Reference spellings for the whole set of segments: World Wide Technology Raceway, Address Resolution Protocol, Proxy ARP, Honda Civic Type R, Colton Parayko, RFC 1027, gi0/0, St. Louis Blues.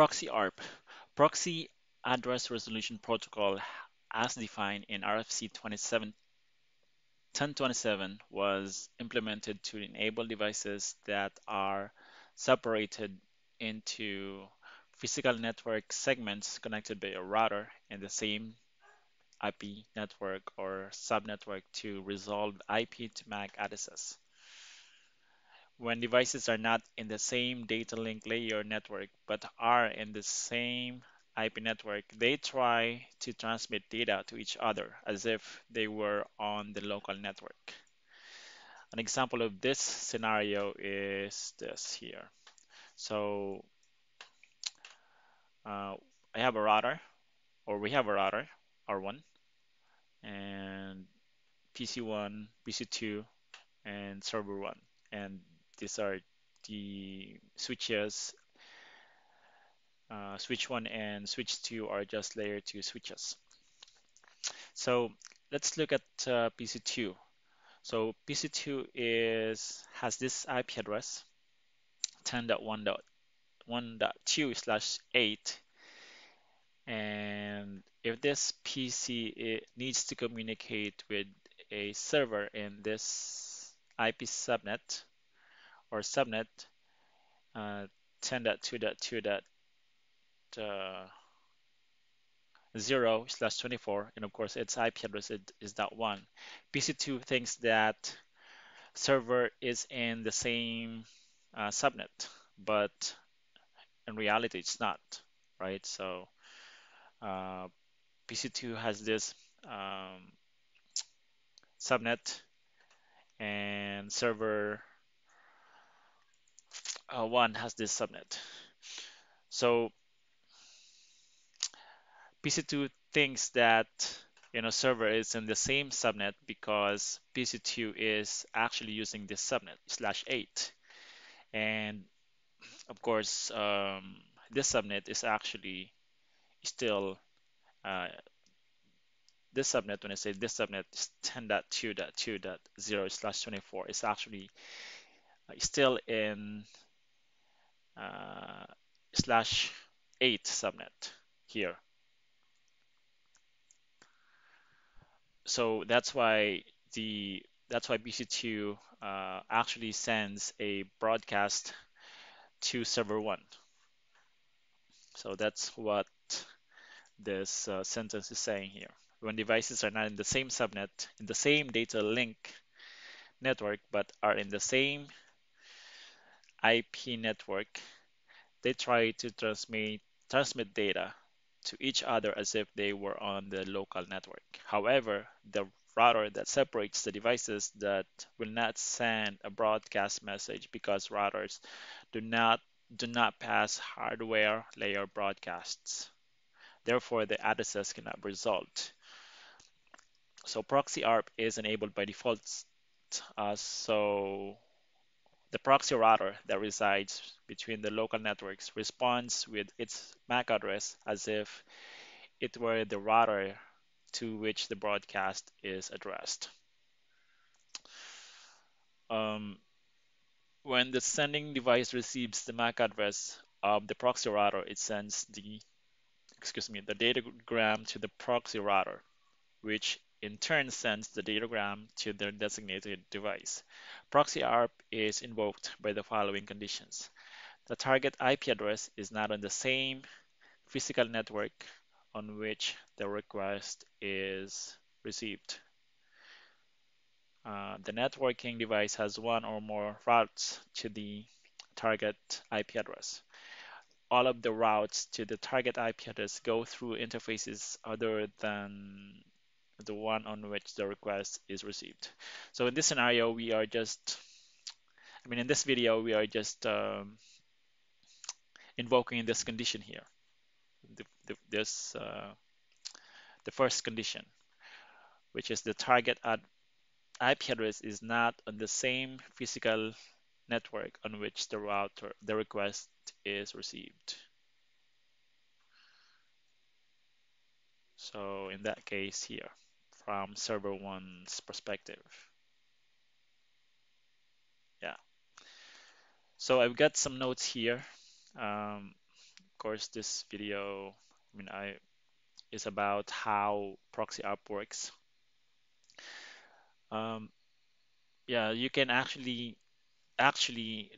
Proxy ARP, Proxy Address Resolution Protocol as defined in RFC 1027 was implemented to enable devices that are separated into physical network segments connected by a router in the same IP network or subnetwork to resolve IP to MAC addresses. When devices are not in the same data link layer network but are in the same IP network, they try to transmit data to each other as if they were on the local network. An example of this scenario is this here. So I have a router, or we have a router, R1, and PC1, PC2, and server 1, and these are the switches. Switch 1 and switch 2 are just layer 2 switches. So let's look at PC2. So PC2 has this IP address 10.1.1.2/8, and if this PC needs to communicate with a server in this IP subnet or subnet 10.2.2.0/24, and of course its IP address is that one. PC2 thinks that server is in the same subnet, but in reality it's not, right? So PC2 has this subnet, and server 1 has this subnet. So PC2 thinks that server is in the same subnet because PC2 is actually using this subnet /8, and of course this subnet is actually still this subnet. When I say this subnet is 10.2.2.0/24, it's actually still in /8 subnet here. So that's why PC2 actually sends a broadcast to server 1. So that's what this sentence is saying here. When devices are not in the same subnet, in the same data link network, but are in the same IP network, they try to transmit data to each other as if they were on the local network. However, the router that separates the devices that will not send a broadcast message because routers do not pass hardware layer broadcasts. Therefore, the addresses cannot result. So proxy ARP is enabled by default, so the proxy router that resides between the local networks responds with its MAC address as if it were the router to which the broadcast is addressed. When the sending device receives the MAC address of the proxy router, it sends the datagram to the proxy router, which in turn sends the datagram to their designated device. Proxy ARP is invoked by the following conditions. The target IP address is not on the same physical network on which the request is received. The networking device has one or more routes to the target IP address. All of the routes to the target IP address go through interfaces other than the one on which the request is received. So in this scenario, in this video, we are just invoking this condition here, the first condition, which is the target IP address is not on the same physical network on which the request is received. So in that case here, from server 1's perspective. Yeah. So I've got some notes here. course, this video is about how Proxy ARP works. Yeah, you can actually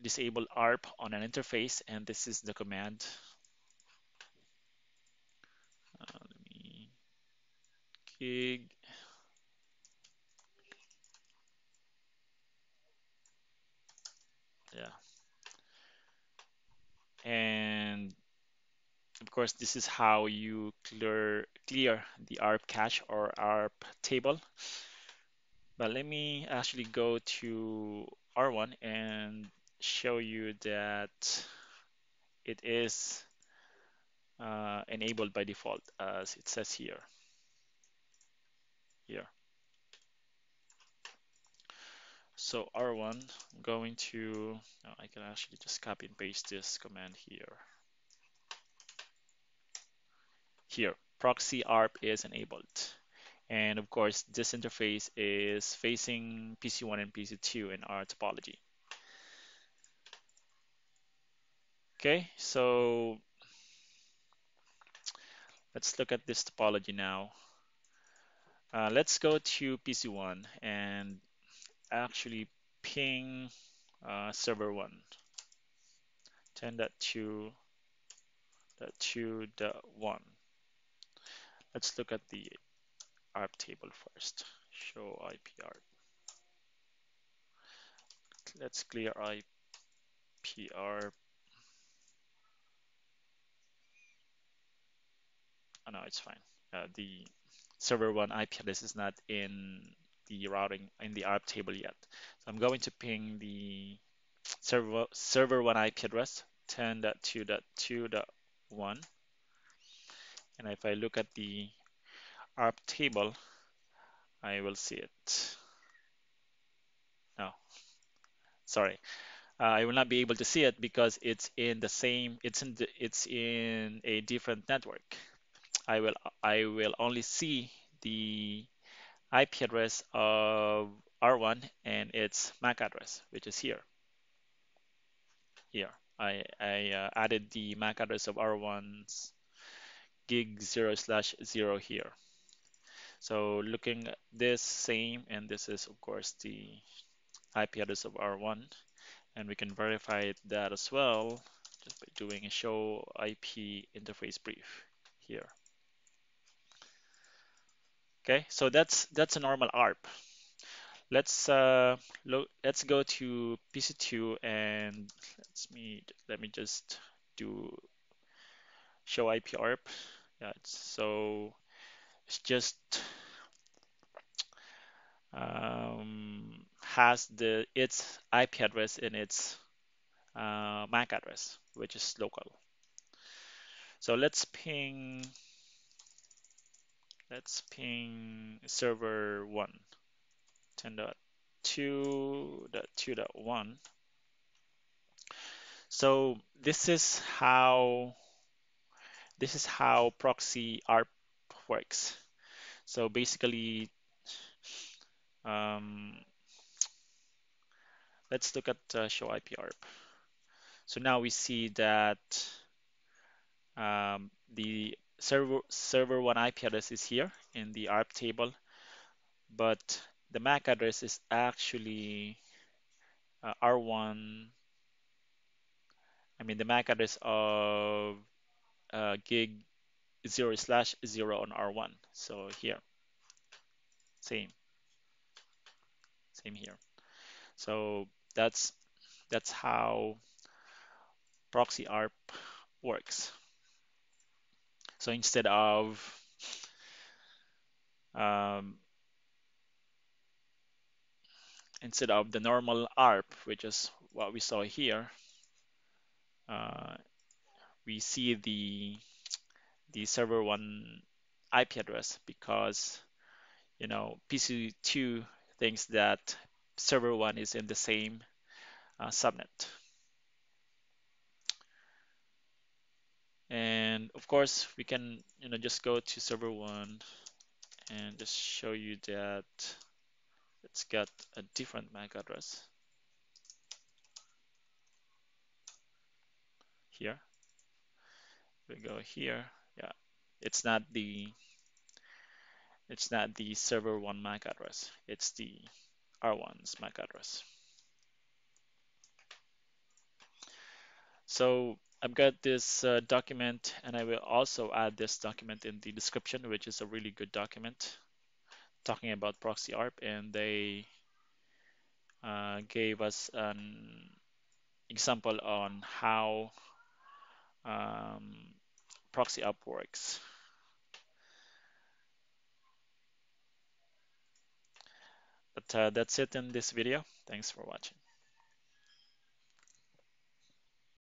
disable ARP on an interface, and this is the command. Let me gig. Yeah, and of course, this is how you clear the ARP cache or ARP table. But let me actually go to R1 and show you that it is enabled by default, as it says here. So R1, I'm going to, I can actually just copy and paste this command here. Proxy ARP is enabled. And of course, this interface is facing PC1 and PC2 in our topology. Okay, so let's look at this topology now. Let's go to PC1 and actually ping server 1 10.2.2.1. let's look at the ARP table first. Show IP ARP. Let's clear IP ARP. Oh no, it's fine. The server 1 IP address is not in the routing in the ARP table yet. So I'm going to ping the server 1 IP address 10.2.2.1, and if I look at the ARP table, I will see it. No, sorry, I will not be able to see it because it's in the same. It's in a different network. I will only see the IP address of R1 and its MAC address, which is here. I added the MAC address of R1's gig0/0 here. So looking at this same, and this is of course the IP address of R1, and we can verify that as well just by doing a show IP interface brief here. Okay, so that's a normal ARP. Let's go to PC2 and let me just do show IP ARP. Yeah, so it's just has its IP address in its MAC address, which is local. So let's ping server 1 10.2.2.1. So this is how Proxy ARP works. So basically, let's look at show IP ARP. So now we see that the server 1 IP address is here in the ARP table, but the MAC address is actually R1. The MAC address of gig 0/0 on R1. So here, same here. So that's how Proxy ARP works. So instead of the normal ARP, which is what we saw here, we see the server 1 IP address because PC2 thinks that server 1 is in the same subnet. And of course, we can just go to server 1 and just show you that it's got a different MAC address here, we go here. Yeah, it's not the server one MAC address. It's the R1's MAC address. So I've got this document, and I will also add this document in the description, which is a really good document talking about Proxy ARP, and they gave us an example on how Proxy ARP works. But that's it in this video. Thanks for watching.